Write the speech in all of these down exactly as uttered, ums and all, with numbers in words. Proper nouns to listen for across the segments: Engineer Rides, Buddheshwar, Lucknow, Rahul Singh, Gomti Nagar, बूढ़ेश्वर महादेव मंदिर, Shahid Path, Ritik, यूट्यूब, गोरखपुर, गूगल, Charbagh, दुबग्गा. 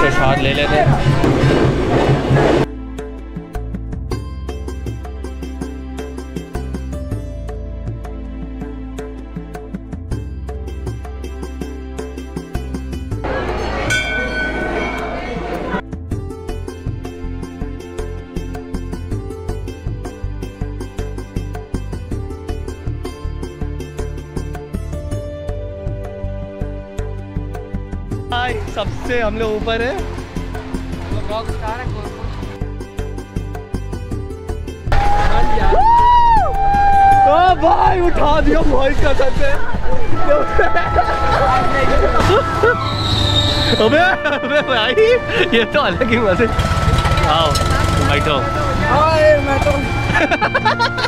प्रसाद ले लेते हैं। सबसे हम लोग ऊपर है, तो भाई उठा दिया भाई का सबसे। अबे अबे भाई ये तो अलग ही मजे। आओ बैठो। हाय मैं तो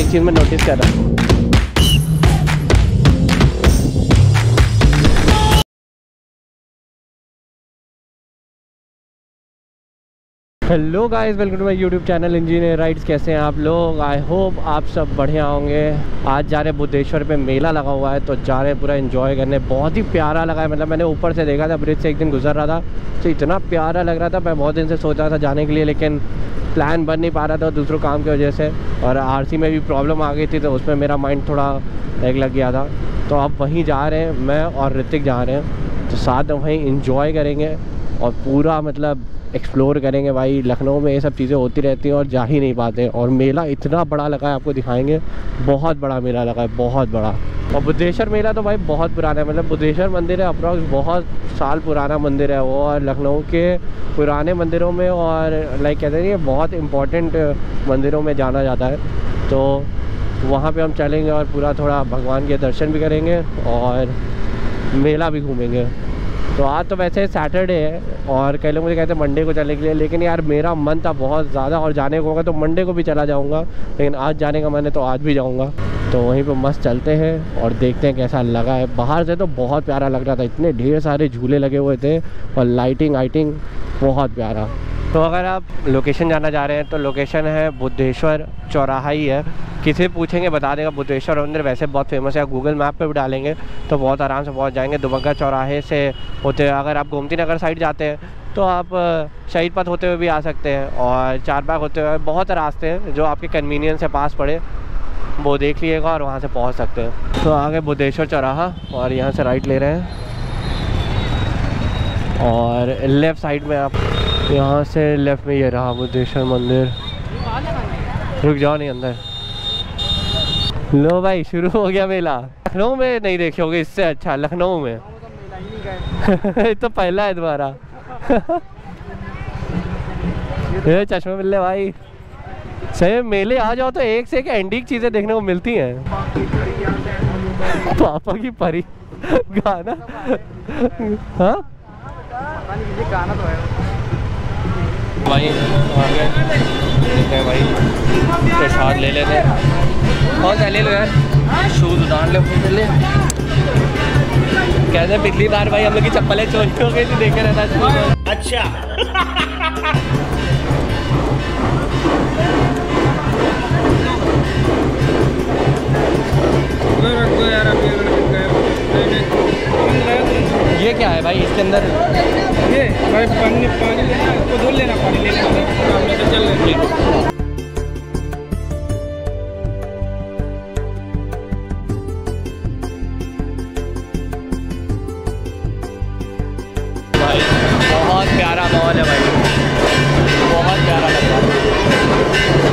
एक चीज मैं नोटिस कर रहा हूँ, hello guys welcome to my यूट्यूब channel engineer rides. कैसे हैं आप लोग? आई होप आप सब बढ़िया होंगे। आज जा रहे बुद्धेश्वर पे मेला लगा हुआ है, तो जा रहे पूरा एंजॉय करने। बहुत ही प्यारा लगा है, मतलब मैंने ऊपर से देखा था, ब्रिज से एक दिन गुजर रहा था तो इतना प्यारा लग रहा था। मैं बहुत दिन से सोच रहा था जाने के लिए, लेकिन प्लान बन नहीं पा रहा था दूसरों काम की वजह से, और आरसी में भी प्रॉब्लम आ गई थी तो उसमें मेरा माइंड थोड़ा लग लग गया था। तो अब वहीं जा रहे हैं, मैं और ऋतिक जा रहे हैं, तो साथ वहीं इंजॉय करेंगे और पूरा मतलब एक्सप्लोर करेंगे। भाई लखनऊ में ये सब चीज़ें होती रहती हैं और जा ही नहीं पाते, और मेला इतना बड़ा लगा है, आपको दिखाएंगे। बहुत बड़ा मेला लगा है, बहुत बड़ा। और बुद्धेश्वर मेला तो भाई बहुत पुराना है, मतलब बूढ़ेश्वर मंदिर है अप्रॉक्स बहुत साल पुराना मंदिर है वो, और लखनऊ के पुराने मंदिरों में और लाइक कहते हैं बहुत इम्पोर्टेंट मंदिरों में जाना जाता है। तो वहाँ पे हम चलेंगे और पूरा थोड़ा भगवान के दर्शन भी करेंगे और मेला भी घूमेंगे। तो आज तो वैसे सैटरडे है और कई लोग मुझे कहते हैं मंडे को चलने के लिए, लेकिन यार मेरा मन था बहुत ज़्यादा और जाने को होगा तो मंडे को भी चला जाऊँगा, लेकिन आज जाने का मन है तो आज भी जाऊँगा। तो वहीं पे मस्त चलते हैं और देखते हैं कैसा लगा है। बाहर से तो बहुत प्यारा लग रहा था, इतने ढेर सारे झूले लगे हुए थे और लाइटिंग आइटिंग बहुत प्यारा। तो अगर आप लोकेशन जाना जा रहे हैं तो लोकेशन है बुद्धेश्वर चौराहा ही है, किसी पूछेंगे बता देगा। बूढ़ेश्वर मंदिर वैसे बहुत फेमस है, गूगल मैप पे भी डालेंगे तो बहुत आराम से पहुंच जाएंगे। दुबग्गा चौराहे से होते हुए अगर आप गोमती नगर साइड जाते हैं तो आप शहीद पथ होते हुए भी आ सकते हैं, और चारबाग होते हुए बहुत रास्ते हैं जो आपके कन्वीनियंस से पास पड़े, वो देख लीजिएगा और वहाँ से पहुँच सकते हैं। तो आगे बूढ़ेश्वर चौराहा और यहाँ से राइट ले रहे हैं और लेफ़्ट साइड में आप यहाँ से लेफ़्ट में ये रहा बूढ़ेश्वर मंदिर। रुक जाओ नहीं अंदर। लो भाई शुरू हो गया मेला। लखनऊ में नहीं देखे होगे इससे अच्छा, लखनऊ में ये तो पहला है दोबारा। ये चश्मे मिल रहे भाई, सही मेले आ जाओ तो एक से एक एंटीक चीज़ें देखने को मिलती हैं। पापा की परी गाना, हाँ गाना तो है भाई। भाई प्रसाद ले लेते हैं और ले लो यार, शूज उतार लो। कहते पिछली बार भाई हम लोग की चप्पलें चोरी हो गई थी, देखे रहता अच्छा। ये क्या है भाई इसके अंदर? ये भाई पानी पानी लेना, इसको धुल लेना, पानी लेना तो चल लेना। भाई बहुत प्यारा माहौल है भाई, बहुत प्यारा लग रहा है।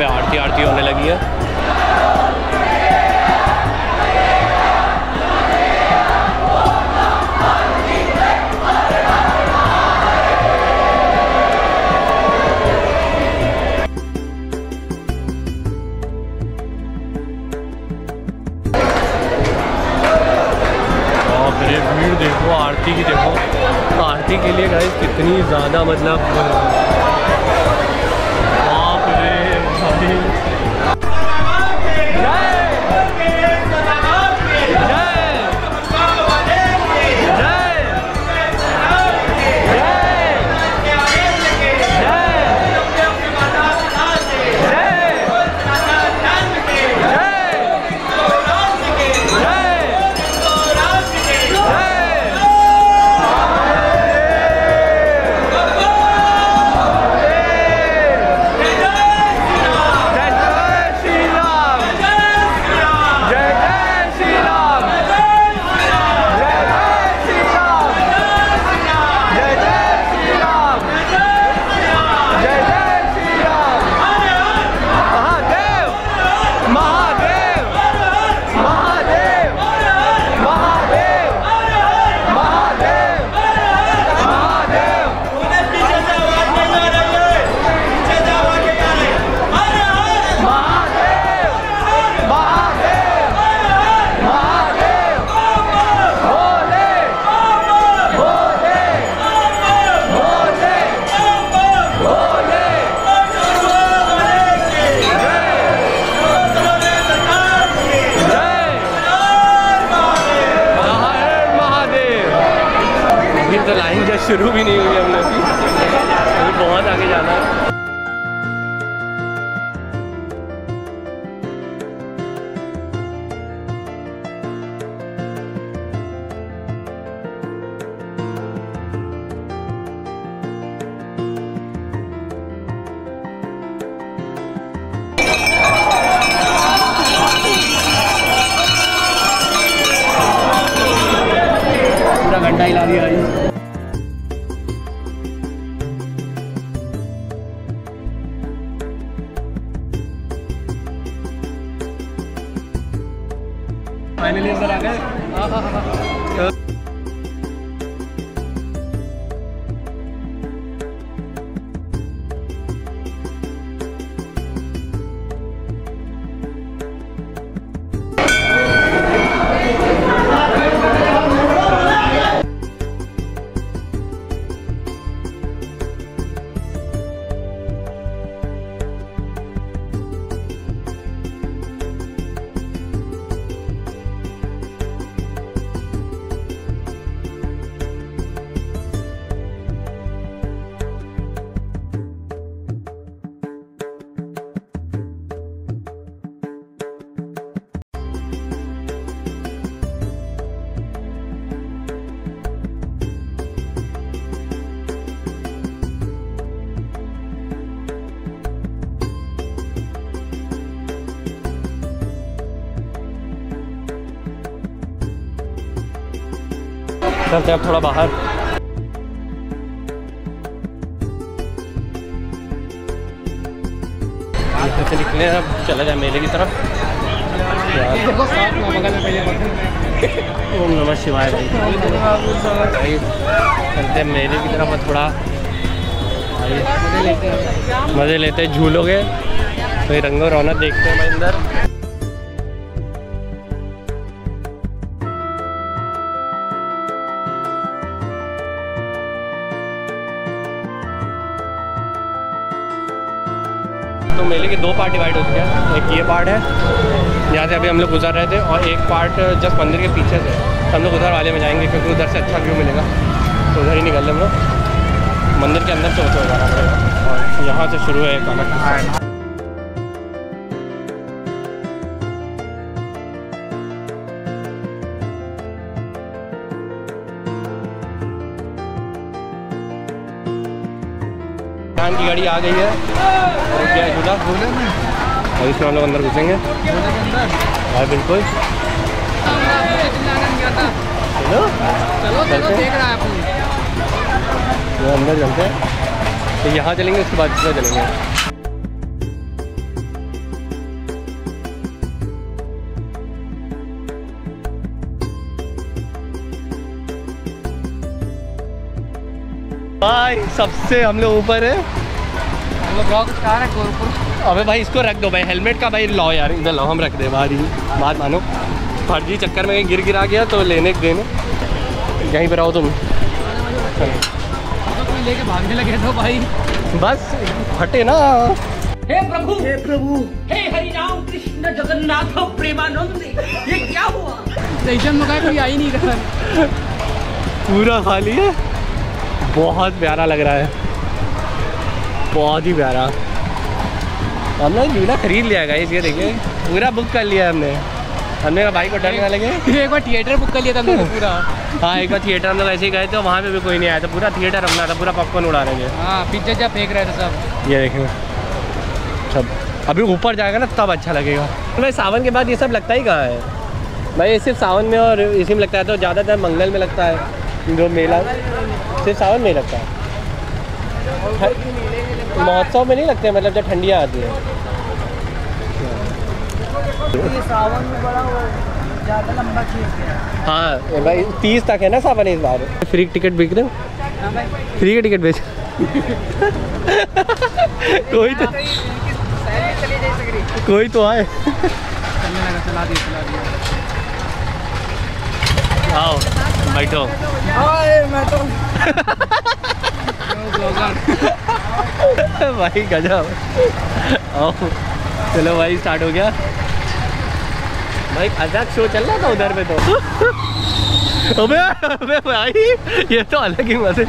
यहाँ पे आरती आरती होने लगी है। भीड़ देखो, आरती की देखो, आरती के लिए गाइस कितनी ज़्यादा मतलब बाप रे भाई। शुरू भी नहीं हुई हम लोग की, अभी बहुत आगे जाना है। पूरा घंटा हिला दिया गाइस। फाइनली सर आ गए। चलते अब थोड़ा बाहर। से निकले हैं, अब चला जाए मेले की तरफ। ओम नमः शिवाय भाई। चलते हैं मेले की तरफ, थोड़ा मज़े लेते हैं, झूलोगे तो रंगो रौनक देखते हैं अंदर। तो मेले के दो पार्ट डिवाइड हो चुके हैं, एक ये पार्ट है जहाँ से अभी हम लोग गुजर रहे थे, और एक पार्ट जस्ट मंदिर के पीछे से। हम लोग उधर वाले में जाएंगे क्योंकि उधर से अच्छा व्यू मिलेगा, तो उधर ही निकल हम लोग मंदिर के अंदर से होते जाना पड़ेगा। और यहाँ से शुरू है एक अलग। की गाड़ी आ गई है, और क्या झूला और इसमें हम लोग अंदर घुसेंगे। हाँ बिल्कुल, चलो चलो देख रहा है अंदर चलते हैं, तो यहाँ चलेंगे उसके बाद दूसरा चलेंगे। भाई सबसे हम लोग ऊपर है, हम लोग रॉक स्टार है गोरखपुर। अबे भाई इसको रख दो भाई, हेलमेट का भाई लाओ यार, इधर लाओ, हम रख दे बाहर ही। बात मानो फर्जी चक्कर में गिर गिरा गया तो लेने देने यहीं पर आओ तुम। कोई लेके भागने लगे तो भाई बस हटे ना। हे प्रभु हे प्रभु हे हरि राम कृष्ण जगन्नाथ प्रेमानंद, ये क्या हुआ? स्टेशन में कोई आई नहीं रहा, पूरा खाली है। बहुत प्यारा लग रहा है, बहुत ही प्यारा। हमने झूला खरीद लिया गाइस, ये देखिए पूरा बुक कर लिया हमने। हमने कहा भाई को डर ना लगे, एक बार थिएटर बुक कर लिया था हमने पूरा। हाँ एक बार थिएटर हम लोग ऐसे ही गए थे, वहाँ पे भी कोई नहीं आया था, पूरा थिएटर हमने था, पूरा पॉपकॉर्न उड़ा रहे थे। हाँ पिज्जा जा फेंक रहे थे सब। ये देखिए सब, अभी ऊपर जाएगा ना तब अच्छा लगेगा। भाई सावन के बाद ये सब लगता ही कहाँ है भाई, ये सिर्फ सावन में और इसी में लगता है, तो ज़्यादातर मंगल में लगता है जो मेला, सिर्फ सावन में लगता है, महोत्सव में नहीं लगते, मतलब जब ठंडियाँ आती है। सावन में बड़ा ज़्यादा लंबा खींच गया। हाँ भाई तीस तक है ना सावन इस बार। फ्री टिकट बिक रहे हो, फ्री का टिकट बेच कोई तो कोई तो आए। आओ बैठो, भाई गजब। आओ चलो भाई स्टार्ट हो गया भाई, अलग शो चल रहा था उधर पे तो। अबे अबे भाई ये तो अलग ही मजे,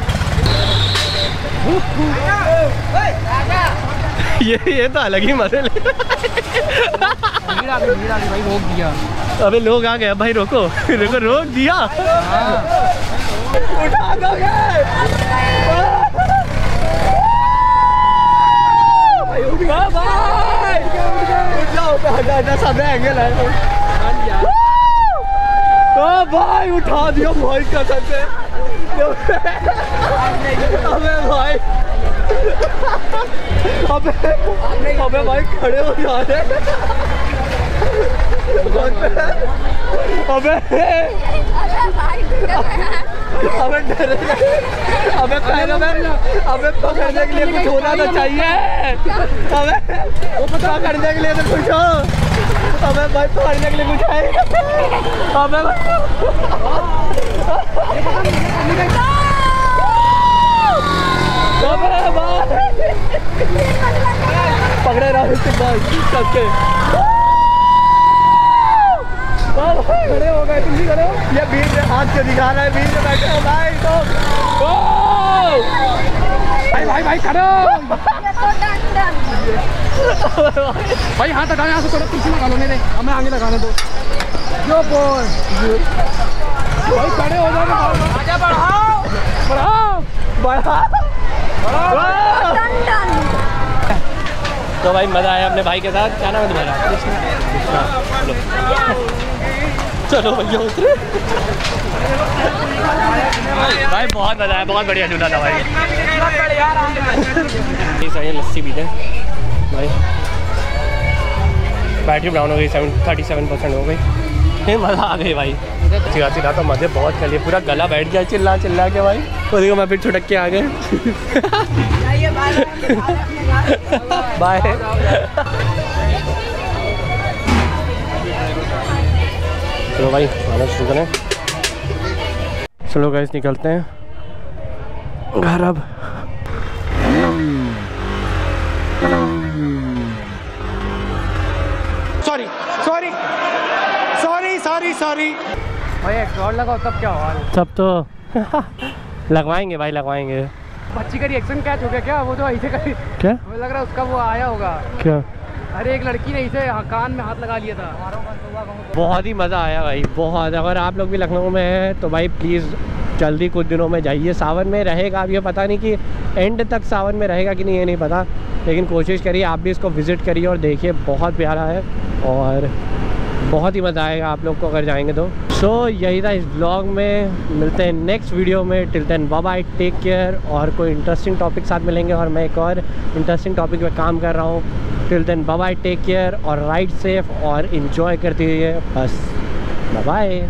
ये ये तो अलग ही मजे। अबे लोग आ गए भाई, रोको रोको, रोक दिया। उठा दोगे भाई, उठ गया भाई, उठ जाओ, हटा सब एंगल है। ओ भाई उठा दिया भाई कसम से। अबे भाई अबे अबे भाई खड़े हो जा रहे। अबे अबे डर, अबे पैरों में, अबे पकड़ने के लिए कुछ होना तो चाहिए। अबे पकड़ने के लिए तो कुछ हो, अबे भाई पकड़ने के लिए कुछ है। अबे पकड़े राहुल सिंह सबके खड़े हो गए, तुम भी करो। ये बीच में हाथ से दिखा रहा है, बीच में बैठे हो भाई तो भाई भाई भाई करो भाई। हाथ हटाने यहाँ से थोड़ा पीछे लगा लो, मेरे हमें आगे लगाने दो। जो बोल भाई खड़े हो जाओ, आगे बढ़ाओ बढ़ाओ बढ़ाओ। तो भाई मज़ा आया अपने भाई के साथ, क्या नाम है तुम्हारा? चलो भैया उतरे भाई, बहुत मज़ा आया, बहुत बढ़िया झूला था भाई। सही लस्सी पीते हैं भाई, बैटरी डाउन हो गई, सेवन थर्टी सेवन परसेंट हो गई। ये मज़ा आ गई भाई, चिल्ला चिल्ला तो मज़े बहुत कर लिए, पूरा गला बैठ गया चिल्ला चिल्ला के भाई। तो देखो मैं फिर छुटक के आ गए। बाय चलो भाई खाना शुरू करें। चलो गाइस निकलते हैं घर अब। Sorry sorry sorry sorry sorry भाई, एक्सॉर लगाओ तब क्या हुआ? तब तो लगवाएंगे भाई लगवाएंगे। बच्ची का रिएक्शन कैच हो गया क्या? वो तो ऐसे कर, क्या मुझे लग रहा है उसका वो आया होगा क्या? अरे एक लड़की ने इसे कान में हाथ लगा लिया था। बहुत ही मज़ा आया भाई, बहुत। अगर आप लोग भी लखनऊ में हैं तो भाई प्लीज़ जल्दी कुछ दिनों में जाइए। सावन में रहेगा, अब ये पता नहीं कि एंड तक सावन में रहेगा कि नहीं, ये नहीं पता, लेकिन कोशिश करिए आप भी इसको विज़िट करिए और देखिए, बहुत प्यारा है और बहुत ही मज़ा आएगा आप लोग को अगर जाएंगे तो। सो so, यही था इस ब्लॉग में, मिलते हैं नेक्स्ट वीडियो में। Till then bye bye, take care. और कोई इंटरेस्टिंग टॉपिक साथ मिलेंगे और मैं एक और इंटरेस्टिंग टॉपिक पर काम कर रहा हूँ। Till then bye bye, take care और राइड सेफ और इन्जॉय करते रहिए। बस बाय।